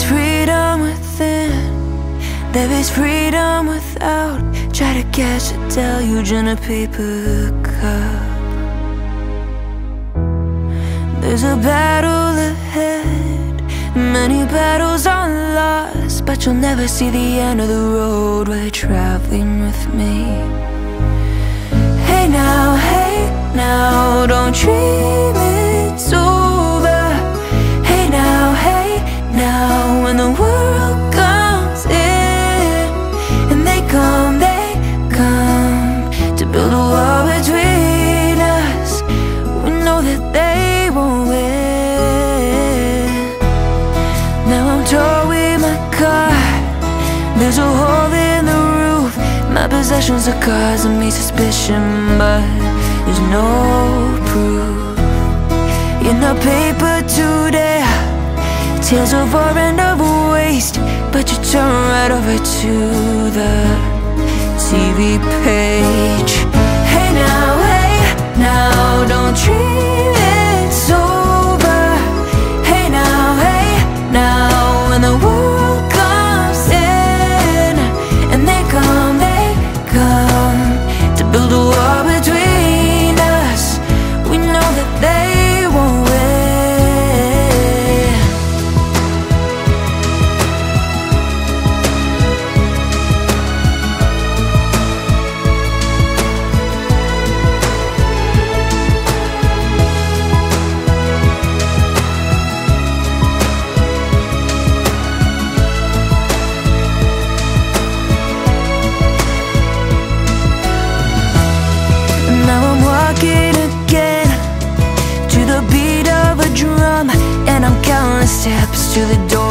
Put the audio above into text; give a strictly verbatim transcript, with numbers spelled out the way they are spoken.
is freedom within, there is freedom without. Try to catch a deluge in a paper cup. There's a battle ahead, many battles are lost, but you'll never see the end of the road while traveling with me. Hey now, hey now, don't dream it's over. Hey now, hey now, when the world comes in, and they come, they come to build a wall between us. We know that they won't win. Now I'm torn with my car, there's a hole in the roof. My possessions are causing me suspicion, but there's no proof. In the paper today, tales of war and of waste, but you turn right over to the T V page. Hey now, hey now, don't dream it's over. Hey now, hey now, when the world comes in, and they come, they come to build a wall between us. We know that they won't steps to the door.